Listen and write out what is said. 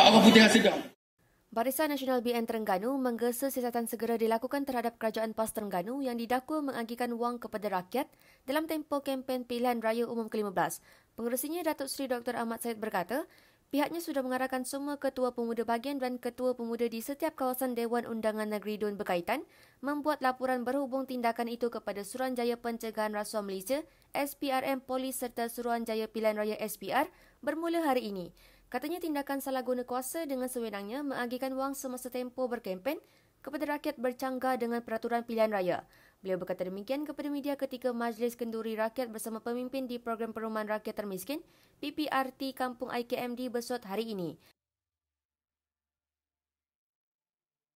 Pak Aku Putih Sedang. Barisan Nasional BN Terengganu menggesa siasatan segera dilakukan terhadap Kerajaan PAS Terengganu yang didakwa mengagihkan wang kepada rakyat dalam tempoh kempen Pilihan Raya Umum ke-15. Pengerusinya Datuk Seri Dr. Ahmad Said berkata, pihaknya sudah mengarahkan semua ketua pemuda bahagian dan ketua pemuda di setiap kawasan Dewan Undangan Negeri DUN berkaitan membuat laporan berhubung tindakan itu kepada Suruhanjaya Pencegahan Rasuah Malaysia, SPRM Polis serta Suruhanjaya Pilihan Raya SPR bermula hari ini. Katanya tindakan salah guna kuasa dengan sewenangnya mengagihkan wang semasa tempoh berkempen kepada rakyat bercanggah dengan peraturan pilihan raya. Beliau berkata demikian kepada media ketika Majlis Kenduri Rakyat bersama pemimpin di Program Perumahan Rakyat Termiskin PPRT Kampung IKMD Besut hari ini.